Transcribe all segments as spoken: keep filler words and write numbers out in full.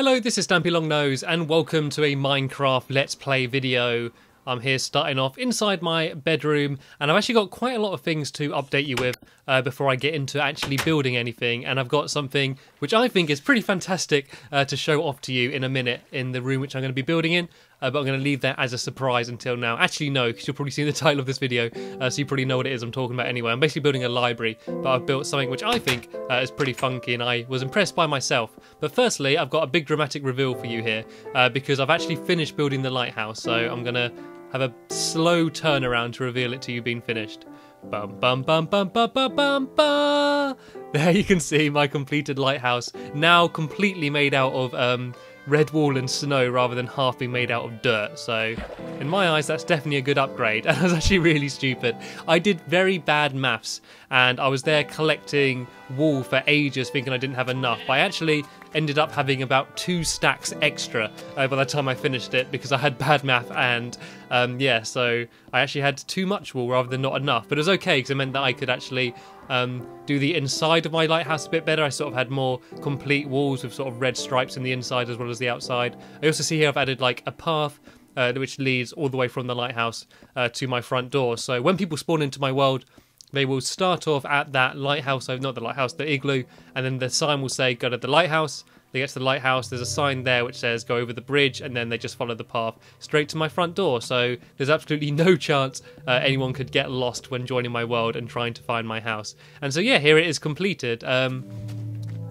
Hello, this is Stampy Longnose and welcome to a Minecraft Let's Play video. I'm here starting off inside my bedroom and I've actually got quite a lot of things to update you with uh, before I get into actually building anything, and I've got something which I think is pretty fantastic uh, to show off to you in a minute in the room which I'm going to be building in, uh, but I'm going to leave that as a surprise until now. Actually no, because you'll probably see the title of this video, uh, so you probably know what it is I'm talking about anyway. I'm basically building a library, but I've built something which I think uh, is pretty funky and I was impressed by myself. But firstly, I've got a big dramatic reveal for you here uh, because I've actually finished building the lighthouse, so I'm going to have a slow turnaround to reveal it to you being finished. Bum bum bum bum bum bum bum bum. There you can see my completed lighthouse, now completely made out of um, red wool and snow rather than half being made out of dirt. So in my eyes, that's definitely a good upgrade. And I was actually really stupid. I did very bad maths and I was there collecting wool for ages thinking I didn't have enough. But I actually ended up having about two stacks extra uh, by the time I finished it because I had bad math, and um, yeah, so I actually had too much wool rather than not enough. But it was okay because it meant that I could actually Um, do the inside of my lighthouse a bit better. I sort of had more complete walls with sort of red stripes in the inside as well as the outside. I also see here I've added like a path uh, which leads all the way from the lighthouse uh, to my front door. So when people spawn into my world, they will start off at that lighthouse, not the lighthouse, the igloo, and then the sign will say go to the lighthouse. They get to the lighthouse, there's a sign there which says go over the bridge, and then they just follow the path straight to my front door. So there's absolutely no chance uh, anyone could get lost when joining my world and trying to find my house. And so yeah, here it is completed. Um,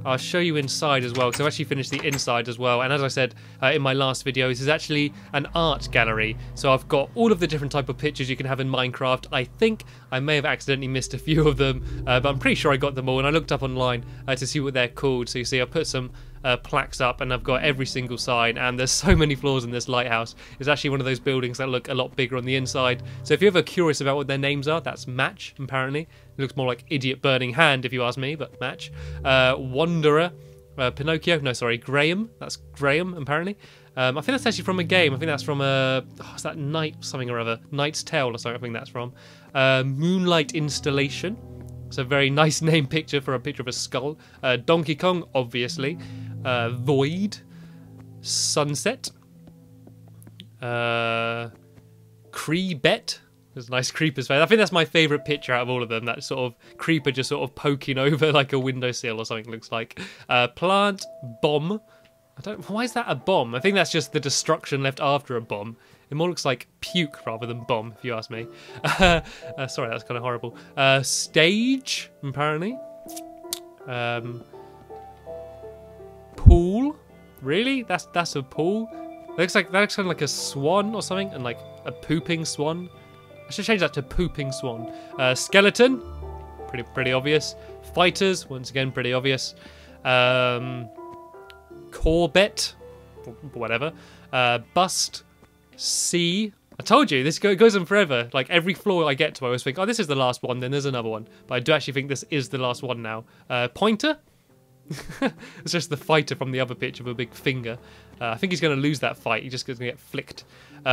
I'll show you inside as well, because I've actually finished the inside as well. And as I said uh, in my last video, this is actually an art gallery. So I've got all of the different type of pictures you can have in Minecraft. I think I may have accidentally missed a few of them, uh, but I'm pretty sure I got them all. And I looked up online uh, to see what they're called. So you see, I put some Uh, plaques up and I've got every single sign, and there's so many floors in this lighthouse. It's actually one of those buildings that look a lot bigger on the inside, so if you're ever curious about what their names are, that's Match, apparently. It looks more like Idiot Burning Hand if you ask me, but Match. Uh, Wanderer, uh, Pinocchio, no sorry, Graham, that's Graham apparently. Um, I think that's actually from a game, I think that's from a, oh, is that Knight something or other, Knight's Tale or something I think that's from. Uh, Moonlight Installation, it's a very nice name picture for a picture of a skull. Uh, Donkey Kong, obviously. Uh, void, Sunset, uh, Creepet. There's a nice creeper's face. I think that's my favourite picture out of all of them. That sort of creeper just sort of poking over like a windowsill or something. It looks like uh, Plant Bomb. I don't. Why is that a bomb? I think that's just the destruction left after a bomb. It more looks like puke rather than bomb, if you ask me. Uh, uh, sorry, that's kind of horrible. Uh, stage, apparently. Um, pool, really? That's that's a pool. That looks like that looks kind of like a swan or something, and like a pooping swan. I should change that to pooping swan. Uh, skeleton, pretty pretty obvious. Fighters, once again, pretty obvious. Um, Corbett, whatever. Uh, bust. See, I told you, this goes on forever. Like every floor I get to, I always think, oh, this is the last one, then there's another one. But I do actually think this is the last one now. Uh, pointer? It's just the fighter from the other picture with a big finger. Uh, I think he's going to lose that fight. He's just going to get flicked.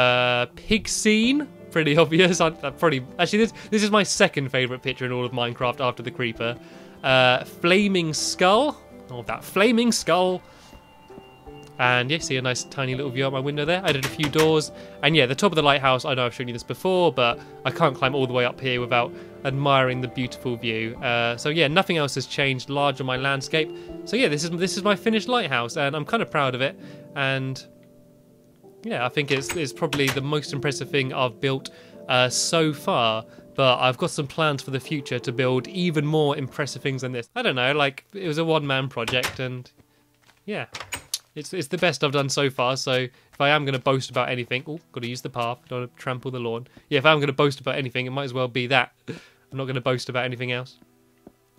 Uh, pig scene? Pretty obvious. I, I probably, actually, this, this is my second favourite picture in all of Minecraft after the creeper. Uh, flaming skull? Oh, that flaming skull. And yeah, see a nice tiny little view out my window there. I did a few doors. And yeah, the top of the lighthouse, I know I've shown you this before, but I can't climb all the way up here without admiring the beautiful view. Uh, so yeah, nothing else has changed large on my landscape. So yeah, this is this is my finished lighthouse, and I'm kind of proud of it. And yeah, I think it's, it's probably the most impressive thing I've built uh, so far. But I've got some plans for the future to build even more impressive things than this. I don't know, like, it was a one-man project, and yeah. It's, it's the best I've done so far, so if I am going to boast about anything... Oh, got to use the path, don't want to trample the lawn. Yeah, if I'm going to boast about anything, it might as well be that. I'm not going to boast about anything else.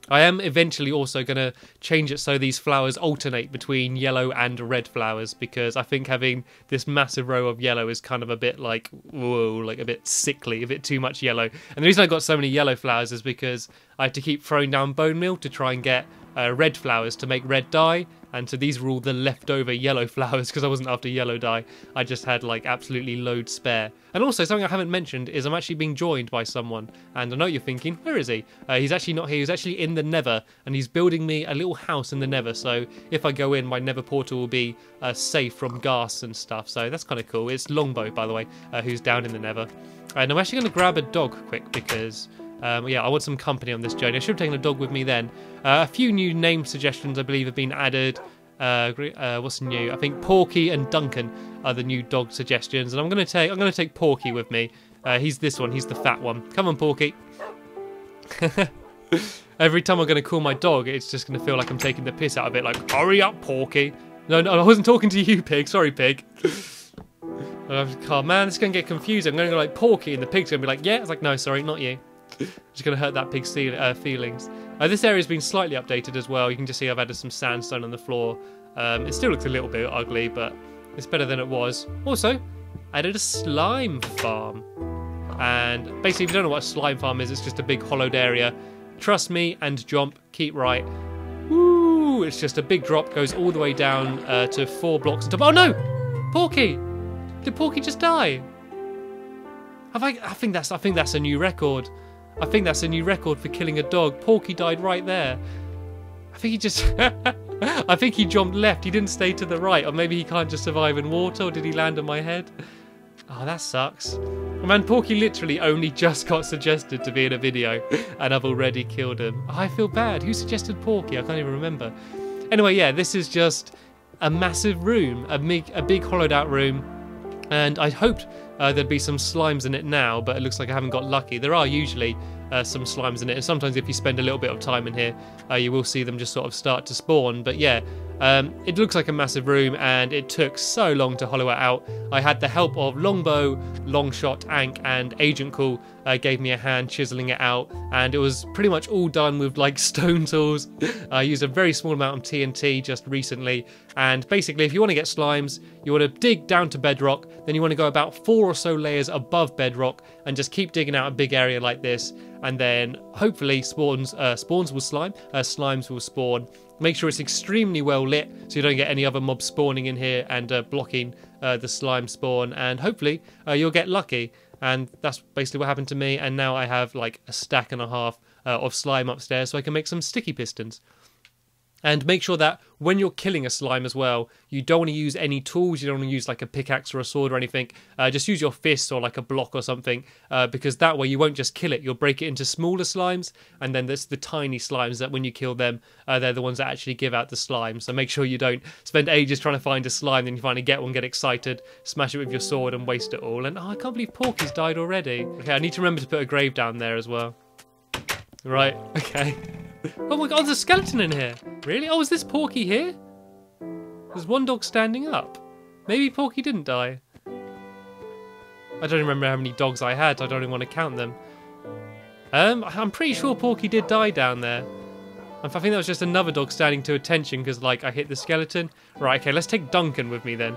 I am eventually also going to change it so these flowers alternate between yellow and red flowers, because I think having this massive row of yellow is kind of a bit like, whoa, like a bit sickly, a bit too much yellow. And the reason I got so many yellow flowers is because I had to keep throwing down bone meal to try and get uh, red flowers to make red dye, and so these were all the leftover yellow flowers because I wasn't after yellow dye. I just had like absolutely loads spare. And also something I haven't mentioned is I'm actually being joined by someone, and I know you're thinking, where is he? Uh, he's actually not here. He's actually in the Nether, and he's building me a little house in the Nether, so if I go in, my Nether portal will be uh, safe from ghast and stuff, so that's kind of cool. It's Longbow, by the way, uh, who's down in the Nether. And I'm actually going to grab a dog quick because... Um, yeah, I want some company on this journey. I should have taken a dog with me then. Uh, a few new name suggestions, I believe, have been added. Uh, uh, what's new? I think Porky and Duncan are the new dog suggestions, and I'm gonna take I'm gonna take Porky with me. Uh, he's this one. He's the fat one. Come on, Porky. Every time I'm gonna call my dog, it's just gonna feel like I'm taking the piss out of it. Like, hurry up, Porky. No, no, I wasn't talking to you, Pig. Sorry, Pig. Oh man, this is gonna get confusing. I'm gonna go like Porky, and the pig's gonna be like, yeah. It's like, no, sorry, not you. Just going to hurt that pig's uh, feelings. Uh, this area's been slightly updated as well. You can just see I've added some sandstone on the floor. Um, it still looks a little bit ugly, but it's better than it was. Also, added a slime farm. And basically, if you don't know what a slime farm is, it's just a big hollowed area. Trust me and jump, keep right. Woo! It's just a big drop, goes all the way down uh, to four blocks. Oh no! Porky! Did Porky just die? Have I? I think that's. I think that's a new record. I think that's a new record for killing a dog. Porky died right there. I think he just... I think he jumped left. He didn't stay to the right. Or maybe he can't just survive in water. Or did he land on my head? Oh, that sucks. Man, Porky literally only just got suggested to be in a video. And I've already killed him. Oh, I feel bad. Who suggested Porky? I can't even remember. Anyway, yeah, this is just a massive room. A big, a big hollowed out room. And I hoped uh, there'd be some slimes in it now, but it looks like I haven't got lucky. There are usually uh, some slimes in it, and sometimes if you spend a little bit of time in here, uh, you will see them just sort of start to spawn. But yeah, um, it looks like a massive room, and it took so long to hollow it out. I had the help of Longbow, Longshot, Ankh, and Agent Cool uh, gave me a hand chiseling it out, and it was pretty much all done with like stone tools. I used a very small amount of T N T just recently, and basically if you want to get slimes, you want to dig down to bedrock, then you want to go about four or so layers above bedrock and just keep digging out a big area like this, and then hopefully spawns uh, spawns will slime, uh, slimes will spawn. Make sure it's extremely well lit so you don't get any other mobs spawning in here and uh, blocking uh, the slime spawn, and hopefully uh, you'll get lucky. And that's basically what happened to me, and now I have like a stack and a half uh, of slime upstairs so I can make some sticky pistons. And make sure that when you're killing a slime as well, you don't want to use any tools. You don't want to use like a pickaxe or a sword or anything. Uh, just use your fists or like a block or something, uh, because that way you won't just kill it. You'll break it into smaller slimes, and then there's the tiny slimes that when you kill them, uh, they're the ones that actually give out the slime. So make sure you don't spend ages trying to find a slime, then you finally get one, get excited, smash it with your sword and waste it all. And oh, I can't believe Porky's died already. Okay, I need to remember to put a grave down there as well. Right, okay. Oh my god, there's a skeleton in here! Really? Oh, is this Porky here? There's one dog standing up. Maybe Porky didn't die. I don't remember how many dogs I had, I don't even want to count them. Um, I'm pretty sure Porky did die down there. I think that was just another dog standing to attention because, like, I hit the skeleton. Right, okay, let's take Duncan with me then.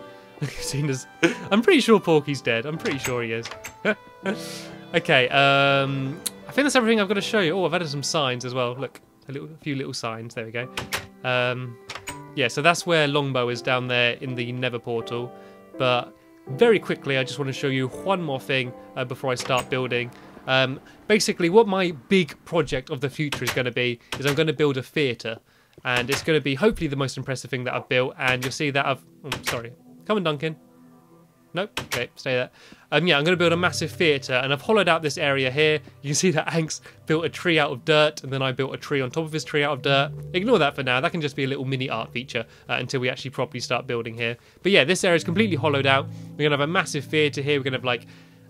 I'm pretty sure Porky's dead, I'm pretty sure he is. Okay, um... I think that's everything I've got to show you. Oh, I've added some signs as well. Look, a, little, a few little signs. There we go. Um, yeah, so that's where Longbow is down there in the Nether portal. But very quickly, I just want to show you one more thing uh, before I start building. Um, basically, what my big project of the future is going to be is I'm going to build a theatre. And it's going to be hopefully the most impressive thing that I've built. And you'll see that I've... Oh, sorry. Come on, Duncan. Nope, okay, stay there. Um, yeah, I'm going to build a massive theatre, and I've hollowed out this area here. You can see that Ankh's built a tree out of dirt, and then I built a tree on top of his tree out of dirt. Ignore that for now, that can just be a little mini art feature uh, until we actually properly start building here. But yeah, this area is completely hollowed out. We're going to have a massive theatre here, we're going to have like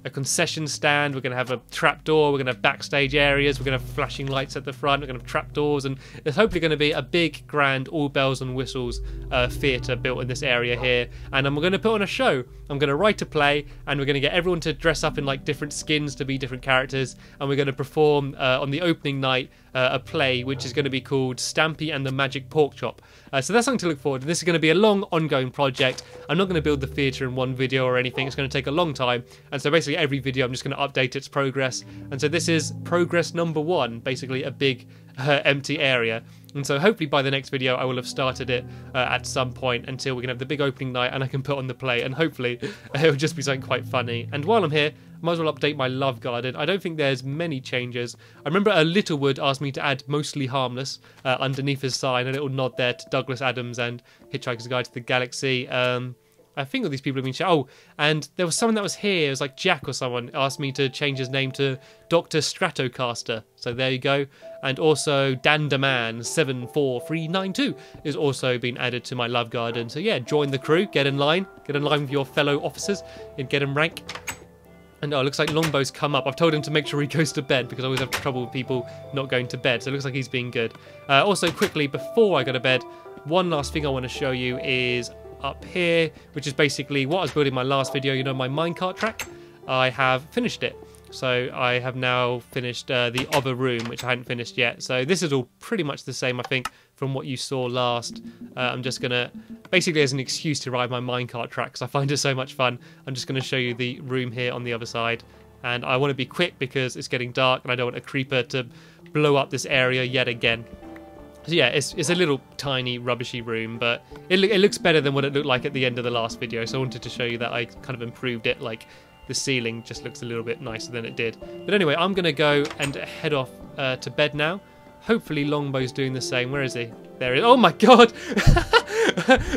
a concession stand, we're going to have a trapdoor, we're going to have backstage areas, we're going to have flashing lights at the front, we're going to have trapdoors, and it's hopefully going to be a big, grand, all bells and whistles uh, theatre built in this area here. And I'm going to put on a show. I'm going to write a play, and we're going to get everyone to dress up in like different skins to be different characters, and we're going to perform uh, on the opening night uh, a play which is going to be called Stampy and the Magic Pork Chop. Uh, so that's something to look forward to. This is going to be a long, ongoing project. I'm not going to build the theatre in one video or anything. It's going to take a long time. And so basically every video I'm just going to update its progress. And so this is progress number one, basically a big uh, empty area. And so hopefully by the next video I will have started it uh, at some point until we can have the big opening night and I can put on the play, and hopefully it'll just be something quite funny. And while I'm here, I might as well update my love garden. I don't think there's many changes. I remember a Littlewood asked me to add Mostly Harmless uh, underneath his sign, a little nod there to Douglas Adams and Hitchhiker's Guide to the Galaxy. Um... I think all these people have been... Oh, and there was someone that was here. It was like Jack or someone asked me to change his name to Doctor Stratocaster. So there you go. And also Danderman seven four three nine two is also been added to my love garden. So yeah, join the crew. Get in line. Get in line with your fellow officers and get in rank. And oh, it looks like Longbow's come up. I've told him to make sure he goes to bed because I always have trouble with people not going to bed. So it looks like he's being good. Uh, also, quickly, before I go to bed, one last thing I want to show you is... up here, which is basically what I was building in my last video, you know, my minecart track. I have finished it. So I have now finished uh, the other room, which I hadn't finished yet. So this is all pretty much the same, I think, from what you saw last. Uh, I'm just going to, basically as an excuse to ride my minecart track, because I find it so much fun. I'm just going to show you the room here on the other side. And I want to be quick because it's getting dark and I don't want a creeper to blow up this area yet again. So yeah, it's, it's a little tiny rubbishy room, but it, lo it looks better than what it looked like at the end of the last video. So I wanted to show you that I kind of improved it. Like the ceiling just looks a little bit nicer than it did. But anyway, I'm going to go and head off uh, to bed now. Hopefully Longbow's doing the same. Where is he? There he is. Oh my god!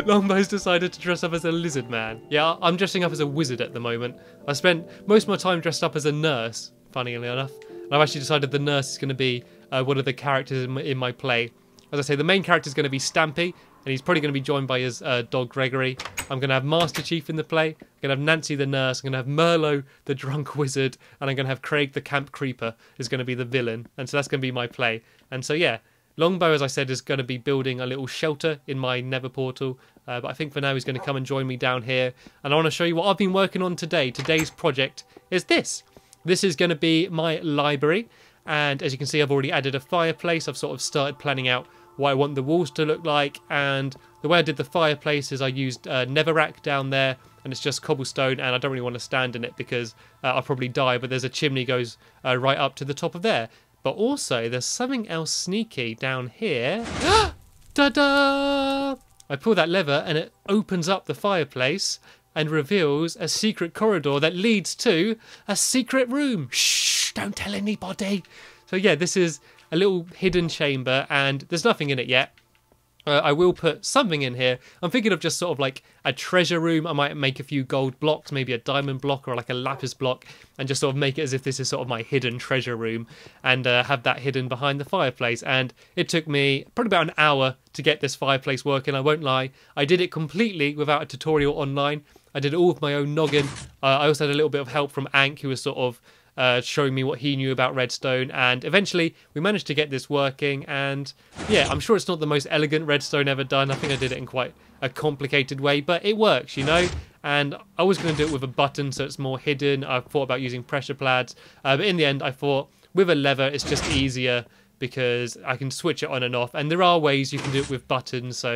Longbow's decided to dress up as a lizard man. Yeah, I'm dressing up as a wizard at the moment. I spent most of my time dressed up as a nurse, funnily enough. And I've actually decided the nurse is going to be uh, one of the characters in my, in my play. As I say, the main character is going to be Stampy, and he's probably going to be joined by his uh, dog Gregory. I'm going to have Master Chief in the play. I'm going to have Nancy the nurse. I'm going to have Merlo the drunk wizard, and I'm going to have Craig the camp creeper is going to be the villain. And so that's going to be my play. And so yeah, Longbow, as I said, is going to be building a little shelter in my nether portal. Uh, but I think for now he's going to come and join me down here. And I want to show you what I've been working on today. Today's project is this. This is going to be my library. And as you can see, I've already added a fireplace. I've sort of started planning out what I want the walls to look like, and the way I did the fireplace is I used uh, Neverack down there, and it's just cobblestone, and I don't really want to stand in it because uh, I'll probably die, but there's a chimney goes uh, right up to the top of there. But also, there's something else sneaky down here. Ta-da! I pull that lever, and it opens up the fireplace and reveals a secret corridor that leads to a secret room. Shh! Don't tell anybody! So yeah, this is a little hidden chamber, and there's nothing in it yet. Uh, I will put something in here. I'm thinking of just sort of like a treasure room. I might make a few gold blocks, maybe a diamond block or like a lapis block, and just sort of make it as if this is sort of my hidden treasure room, and uh, have that hidden behind the fireplace. And it took me probably about an hour to get this fireplace working, I won't lie. I did it completely without a tutorial online. I did it all with my own noggin. Uh, I also had a little bit of help from Ankh, who was sort of Uh, showing me what he knew about redstone, and eventually we managed to get this working. And yeah, I'm sure it's not the most elegant redstone ever done. I think I did it in quite a complicated way, but it works, you know. And I was going to do it with a button so it's more hidden. I thought about using pressure plaids, uh, but in the end I thought with a lever it's just easier because I can switch it on and off, and there are ways you can do it with buttons, so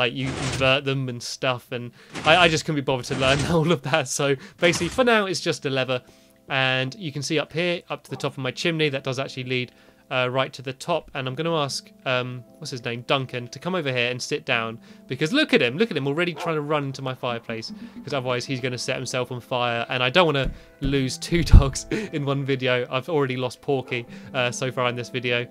like you invert them and stuff, and I, I just couldn't be bothered to learn all of that. So basically for now it's just a lever. And you can see up here, up to the top of my chimney, that does actually lead uh, right to the top. And I'm going to ask, um, what's his name, Duncan, to come over here and sit down. Because look at him, look at him already trying to run into my fireplace. Because otherwise he's going to set himself on fire. And I don't want to lose two dogs in one video. I've already lost Porky uh, so far in this video.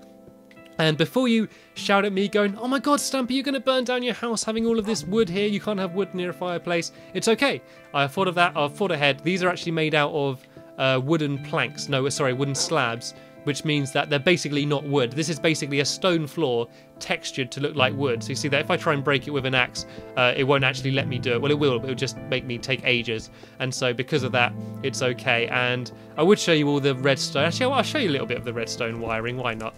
And before you shout at me going, oh my god, Stampy, you're going to burn down your house having all of this wood here. You can't have wood near a fireplace. It's okay. I thought of that. I thought ahead. These are actually made out of... Uh, wooden planks, no, sorry, wooden slabs, which means that they're basically not wood. This is basically a stone floor textured to look like wood. So you see that if I try and break it with an axe, uh, it won't actually let me do it. Well, it will, but it'll just make me take ages. And so because of that, it's okay. And I would show you all the redstone. Actually, I'll show you a little bit of the redstone wiring. Why not?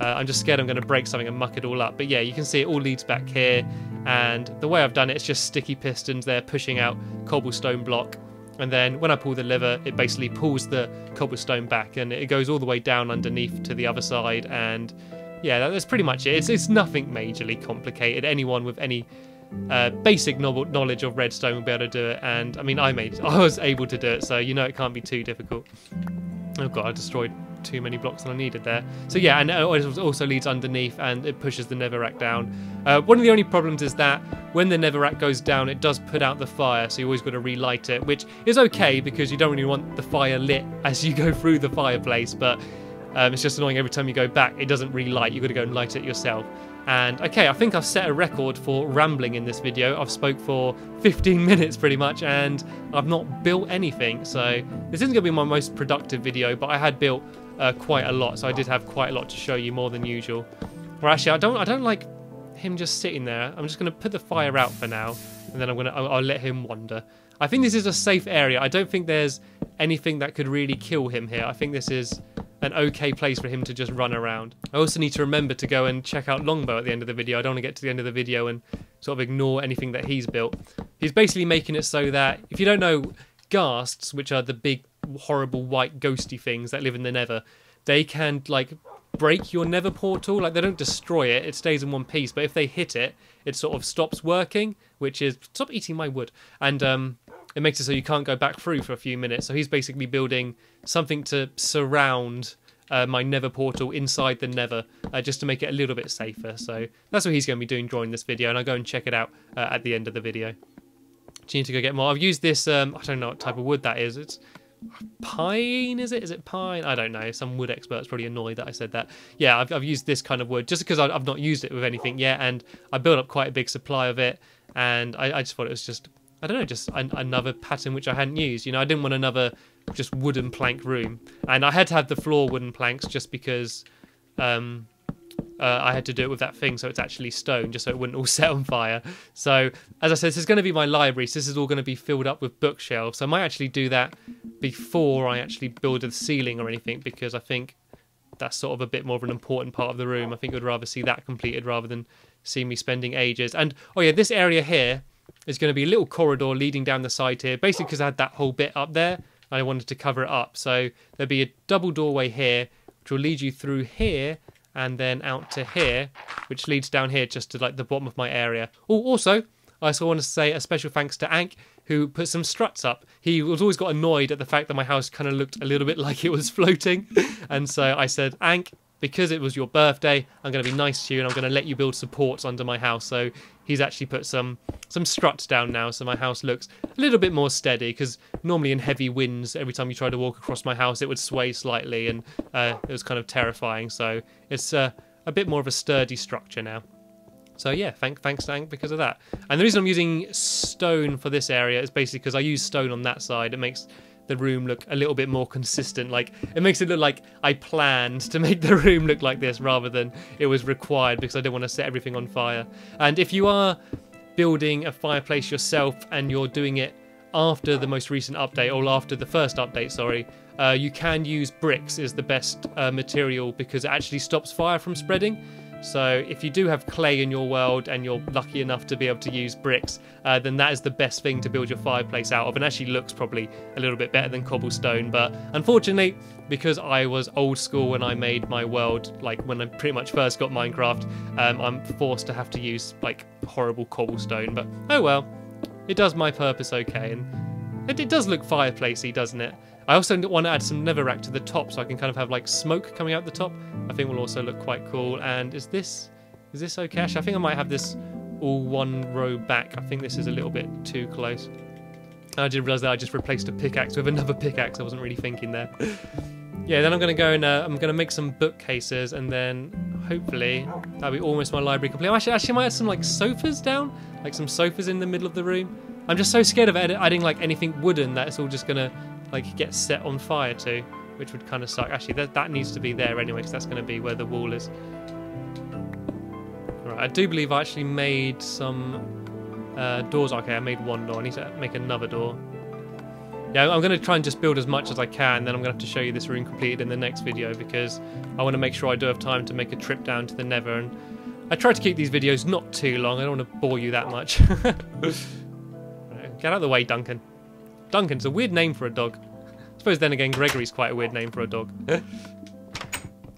Uh, I'm just scared I'm going to break something and muck it all up. But yeah, you can see it all leads back here. And the way I've done it, it's just sticky pistons there pushing out cobblestone block. And then when I pull the lever, it basically pulls the cobblestone back, and it goes all the way down underneath to the other side. And yeah, that, that's pretty much it. It's, it's nothing majorly complicated. Anyone with any uh, basic novel knowledge of redstone will be able to do it. And I mean, I made, I was able to do it, so you know it can't be too difficult. Oh god, I destroyed too many blocks than I needed there. So yeah, and it also leads underneath and it pushes the netherrack down. Uh, one of the only problems is that when the netherrack goes down, it does put out the fire, so you always got to relight it, which is okay because you don't really want the fire lit as you go through the fireplace, but um, it's just annoying every time you go back, it doesn't relight. You've got to go and light it yourself. And okay, I think I've set a record for rambling in this video. I've spoke for fifteen minutes pretty much, and I've not built anything, so this isn't going to be my most productive video, but I had built uh, quite a lot, so I did have quite a lot to show you, more than usual. Well, actually, I don't, I don't like him just sitting there. I'm just going to put the fire out for now, and then I'm going to, I'll, I'll let him wander. I think this is a safe area. I don't think there's anything that could really kill him here. I think this is an okay place for him to just run around. I also need to remember to go and check out Longbow at the end of the video. I don't want to get to the end of the video and sort of ignore anything that he's built. He's basically making it so that, if you don't know, ghasts, which are the big, horrible, white, ghosty things that live in the nether, they can, like, break your nether portal. Like, they don't destroy it, it stays in one piece, but if they hit it, it sort of stops working, which is, stop eating my wood, and, um, it makes it so you can't go back through for a few minutes. So he's basically building something to surround uh, my nether portal inside the nether, uh, just to make it a little bit safer. So that's what he's going to be doing during this video, and I'll go and check it out uh, at the end of the video. Do you need to go get more? I've used this, um, I don't know what type of wood that is. It's pine, is it? Is it pine? I don't know. Some wood expert's probably annoyed that I said that. Yeah, I've, I've used this kind of wood just because I've not used it with anything yet, and I built up quite a big supply of it, and I, I just thought it was just... I don't know, just an, another pattern which I hadn't used. You know, I didn't want another just wooden plank room. And I had to have the floor wooden planks just because um, uh, I had to do it with that thing so it's actually stone, just so it wouldn't all set on fire. So, as I said, this is going to be my library, so this is all going to be filled up with bookshelves. So I might actually do that before I actually build a ceiling or anything, because I think that's sort of a bit more of an important part of the room. I think I'd rather see that completed rather than see me spending ages. And, oh yeah, this area here... there's going to be a little corridor leading down the side here, basically because I had that whole bit up there and I wanted to cover it up. So there'll be a double doorway here, which will lead you through here and then out to here, which leads down here just to like the bottom of my area. Oh, also, I also want to say a special thanks to Ankh, who put some struts up. He was always got annoyed at the fact that my house kind of looked a little bit like it was floating. And so I said, Ankh, because it was your birthday, I'm going to be nice to you and I'm going to let you build supports under my house. So he's actually put some some struts down now, so my house looks a little bit more steady, because normally in heavy winds, every time you try to walk across my house, it would sway slightly, and uh, it was kind of terrifying. So it's uh, a bit more of a sturdy structure now. So yeah, thank, thanks, Ankh, because of that. And the reason I'm using stone for this area is basically because I use stone on that side. It makes... the room look a little bit more consistent. Like, it makes it look like I planned to make the room look like this rather than it was required, because I didn't want to set everything on fire. And if you are building a fireplace yourself and you're doing it after the most recent update, or after the first update, sorry, uh, you can use bricks as the best uh, material, because it actually stops fire from spreading. So if you do have clay in your world and you're lucky enough to be able to use bricks, uh, then that is the best thing to build your fireplace out of, and actually looks probably a little bit better than cobblestone. But unfortunately, because I was old school when I made my world, like when I pretty much first got Minecraft, um, I'm forced to have to use like horrible cobblestone. But oh well, it does my purpose okay, and it, it does look fireplacey, doesn't it? I also want to add some netherrack to the top, so I can kind of have like smoke coming out the top. I think will also look quite cool. And is this is this okay? Actually, I think I might have this all one row back. I think this is a little bit too close. I didn't realise that I just replaced a pickaxe with another pickaxe. I wasn't really thinking there. Yeah, then I'm going to go and uh, I'm going to make some bookcases, and then hopefully that'll be almost my library complete. I'm actually, actually, I might add some like sofas down, like some sofas in the middle of the room. I'm just so scared of adding like anything wooden that it's all just going to like get set on fire to, which would kind of suck. Actually, that, that needs to be there anyway, because that's going to be where the wall is. Right, I do believe I actually made some uh, doors. Okay, I made one door. I need to make another door. Yeah, I'm going to try and just build as much as I can, then I'm going to have to show you this room completed in the next video, because I want to make sure I do have time to make a trip down to the nether, and I try to keep these videos not too long. I don't want to bore you that much. Right, get out of the way, Duncan. Duncan's a weird name for a dog. I suppose then again, Gregory's quite a weird name for a dog.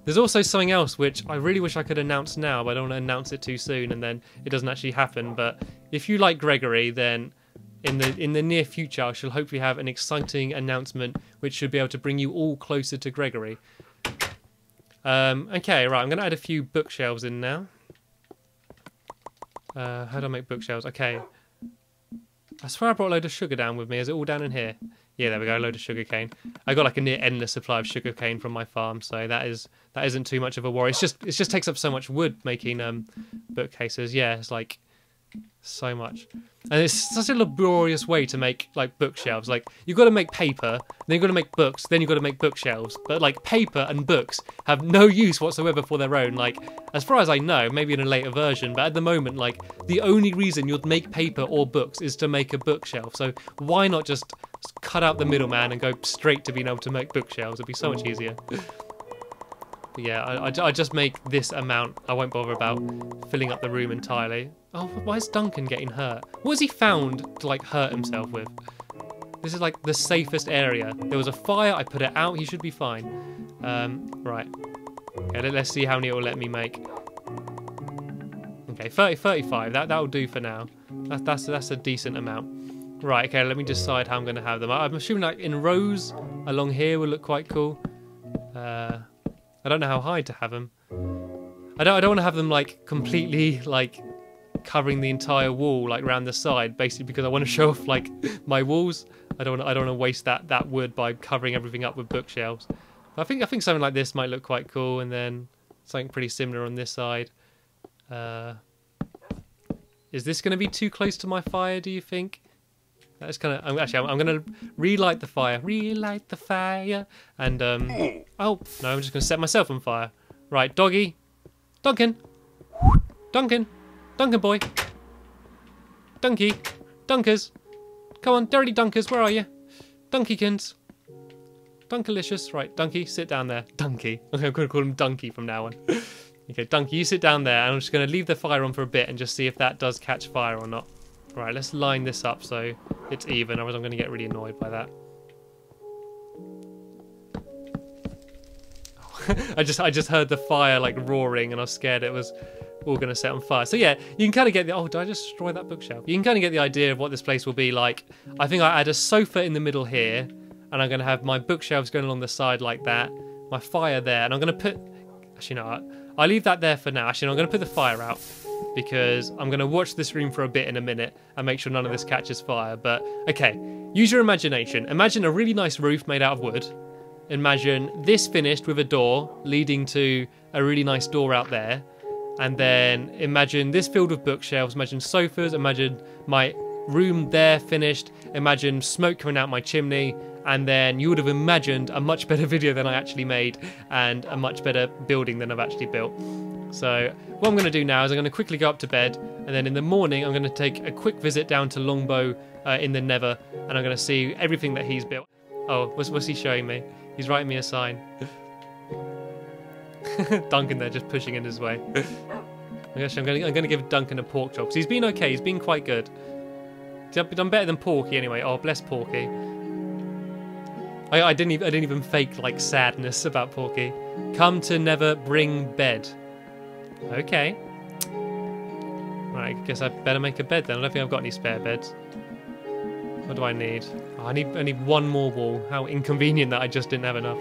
There's also something else which I really wish I could announce now, but I don't want to announce it too soon and then it doesn't actually happen. But if you like Gregory, then in the in the near future I shall hopefully have an exciting announcement which should be able to bring you all closer to Gregory. Um, okay, right, I'm going to add a few bookshelves in now. Uh, how do I make bookshelves? Okay. I swear I brought a load of sugar down with me. Is it all down in here? Yeah, there we go, a load of sugar cane. I got like a near endless supply of sugar cane from my farm, so that is that isn't too much of a worry. It's just it just takes up so much wood making um bookcases. Yeah, it's like so much, and it's such a laborious way to make like bookshelves. Like you've got to make paper, then you've got to make books, then you've got to make bookshelves. But like paper and books have no use whatsoever for their own. Like as far as I know, maybe in a later version, but at the moment, like the only reason you'd make paper or books is to make a bookshelf. So why not just cut out the middleman and go straight to being able to make bookshelves? It'd be so much easier. But yeah, I, I, I just make this amount. I won't bother about filling up the room entirely. Oh, why is Duncan getting hurt? What has he found to like hurt himself with? This is like the safest area. There was a fire, I put it out, he should be fine. Um, right. Okay, let's see how many it will let me make. Okay, thirty, thirty-five, that, that'll do for now. That's, that's, that's a decent amount. Right, okay, let me decide how I'm gonna have them. I'm assuming like in rows along here will look quite cool. Uh, I don't know how high to have them. I don't, I don't wanna have them like completely like covering the entire wall like round the side, basically because I want to show off like my walls. I don't wanna, I don't want to waste that that wood by covering everything up with bookshelves. I think I think something like this might look quite cool, and then something pretty similar on this side. Uh, is this going to be too close to my fire, do you think? That's kind of actually I'm, I'm going to relight the fire, relight the fire, and um oh no, I'm just going to set myself on fire. Right, doggy, Duncan, Duncan. Duncan boy, Donkey, Dunkers, come on, dirty Dunkers, where are you? Dunkeykins, Dunkalicious, right, Donkey, sit down there, Donkey. Okay, I'm gonna call him Donkey from now on. Okay, Donkey, you sit down there, and I'm just gonna leave the fire on for a bit and just see if that does catch fire or not. Right, let's line this up so it's even, otherwise I'm gonna get really annoyed by that. I just, I just heard the fire like roaring, and I was scared it was all going to set on fire. So yeah, you can kind of get the... Oh, did I just destroy that bookshelf? You can kind of get the idea of what this place will be like. I think I add a sofa in the middle here, and I'm going to have my bookshelves going along the side like that, my fire there, and I'm going to put... Actually, no, I'll leave that there for now. Actually, no, I'm going to put the fire out, because I'm going to watch this room for a bit in a minute and make sure none of this catches fire. But, okay, use your imagination. Imagine a really nice roof made out of wood. Imagine this finished with a door leading to a really nice door out there. And then imagine this filled with bookshelves, imagine sofas, imagine my room there finished, imagine smoke coming out my chimney, and then you would have imagined a much better video than I actually made and a much better building than I've actually built. So what I'm going to do now is I'm going to quickly go up to bed, and then in the morning I'm going to take a quick visit down to Longbow uh, in the Nether, and I'm going to see everything that he's built. Oh, what's, what's he showing me? He's writing me a sign. Duncan there just pushing in his way. Actually, I'm going to, I'm going to give Duncan a pork chop. He's been okay. He's been quite good. He's done better than Porky anyway. Oh, bless Porky. I, I didn't even I didn't even fake like sadness about Porky. Come to never bring bed. Okay. Right. I guess I better make a bed then. I don't think I've got any spare beds. What do I need? Oh, I need I need one more wall. How inconvenient that I just didn't have enough.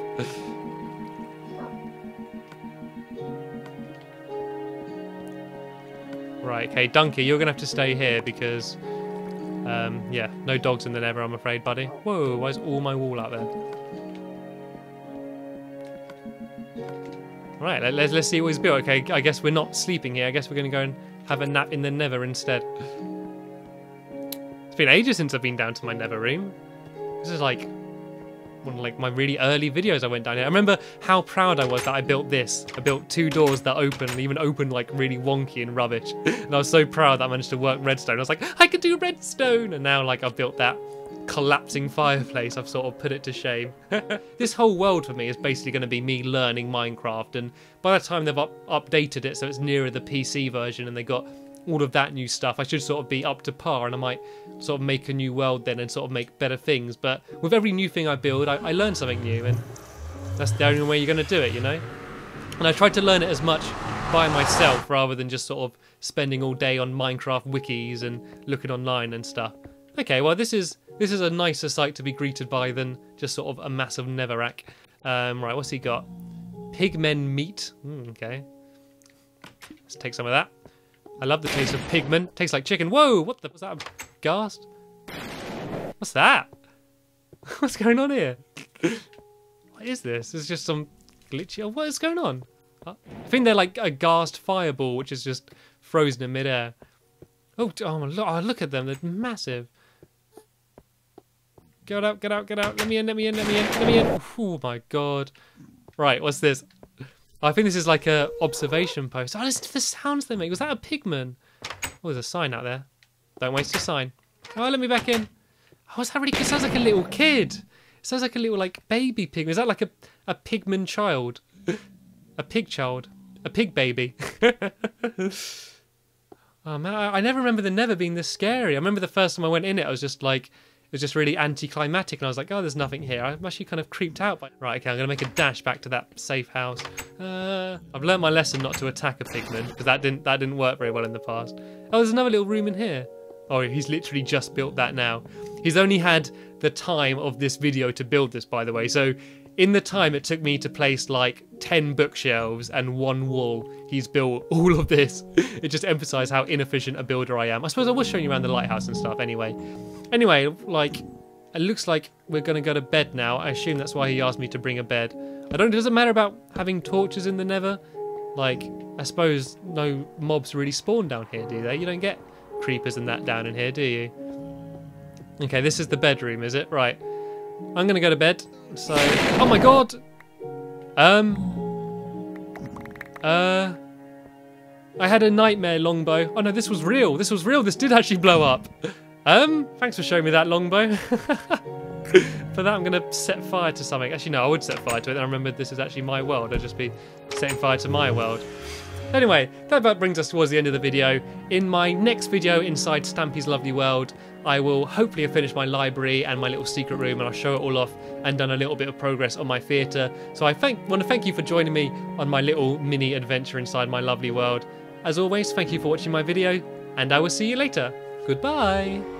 Right, okay, Donkey, you're going to have to stay here because, um, yeah, no dogs in the Nether, I'm afraid, buddy. Whoa, why is all my wool out there? Right, let, let's, let's see what he's built. Okay, I guess we're not sleeping here. I guess we're going to go and have a nap in the Nether instead. It's been ages since I've been down to my Nether room. This is like one of like, my really early videos I went down here. I remember how proud I was that I built this. I built two doors that open, and even opened like really wonky and rubbish. And I was so proud that I managed to work redstone. I was like, I could do redstone! And now like I've built that collapsing fireplace, I've sort of put it to shame. This whole world for me is basically going to be me learning Minecraft, and by the time they've up updated it so it's nearer the P C version and they got all of that new stuff, I should sort of be up to par, and I might sort of make a new world then and sort of make better things. But with every new thing I build, I, I learn something new, and that's the only way you're going to do it, you know? And I tried to learn it as much by myself rather than just sort of spending all day on Minecraft wikis and looking online and stuff. Okay, well this is this is a nicer site to be greeted by than just sort of a massive neverack. Um, right, what's he got? Pigmen meat. Mm, okay, let's take some of that. I love the taste of pigmen. Tastes like chicken. Whoa! What the? Was that a ghast? What's that? What's going on here? What is this? It's just some glitchy. Oh, what is going on? I think they're like a ghast fireball, which is just frozen in midair. Oh, oh, oh, look at them. They're massive. Get out! Get out! Get out! Let me in! Let me in! Let me in! Let me in! Oh my god! Right, what's this? I think this is like a observation post. Oh, listen to the sounds they make. Was that a pigman? Oh, there's a sign out there. Don't waste your sign. Oh, let me back in. Oh, what's that really? It sounds like a little kid. It sounds like a little like baby pigman. Is that like a a pigman child? A pig child? A pig baby? Oh man, I, I never remember the Never being this scary. I remember the first time I went in it, I was just like, it was just really anticlimactic, and I was like, oh, there's nothing here. I'm actually kind of creeped out by... Right, okay, I'm going to make a dash back to that safe house. Uh, I've learned my lesson not to attack a pigman, because that didn't, that didn't work very well in the past. Oh, there's another little room in here. Oh, he's literally just built that now. He's only had the time of this video to build this, by the way. So in the time it took me to place, like, ten bookshelves and one wall, he's built all of this. It just emphasised how inefficient a builder I am. I suppose I was showing you around the lighthouse and stuff anyway. Anyway, like, it looks like we're going to go to bed now. I assume that's why he asked me to bring a bed. I don't, it doesn't matter about having torches in the Nether. Like, I suppose no mobs really spawn down here, do they? You don't get creepers and that down in here, do you? Okay, this is the bedroom, is it? Right. I'm going to go to bed. So, oh my god! Um... Uh... I had a nightmare, Longbow. Oh no, this was real. This was real. This did actually blow up. Um, thanks for showing me that, Longbow. For that, I'm going to set fire to something. Actually, no, I would set fire to it. I remembered this is actually my world. I'd just be setting fire to my world. Anyway, that about brings us towards the end of the video. In my next video inside Stampy's Lovely World, I will hopefully have finished my library and my little secret room, and I'll show it all off and done a little bit of progress on my theatre. So I thank, want to thank you for joining me on my little mini adventure inside my lovely world. As always, thank you for watching my video, and I will see you later. Goodbye!